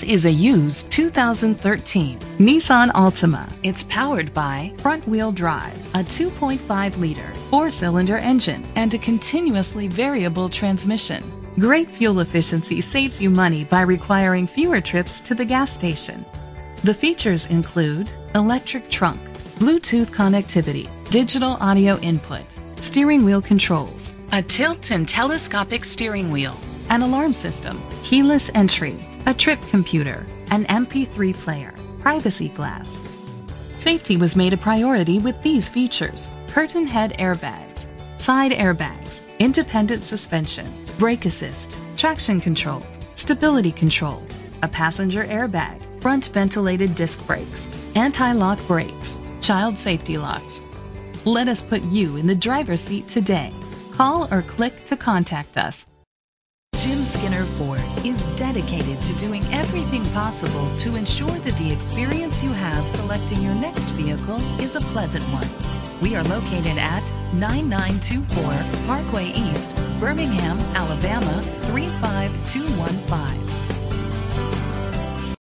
This is a used 2013 Nissan Altima. It's powered by front-wheel drive, a 2.5-liter four-cylinder engine, and a continuously variable transmission. Great fuel efficiency saves you money by requiring fewer trips to the gas station. The features include electric trunk, Bluetooth connectivity, digital audio input, steering wheel controls, a tilt and telescopic steering wheel, an alarm system, keyless entry, a trip computer, an MP3 player, privacy glass. Safety was made a priority with these features: curtain head airbags, side airbags, independent suspension, brake assist, traction control, stability control, a passenger airbag, front ventilated disc brakes, anti-lock brakes, child safety locks. Let us put you in the driver's seat today. Call or click to contact us. Jim Skinner Ford is dedicated to doing everything possible to ensure that the experience you have selecting your next vehicle is a pleasant one. We are located at 9924 Parkway East, Birmingham, Alabama 35215.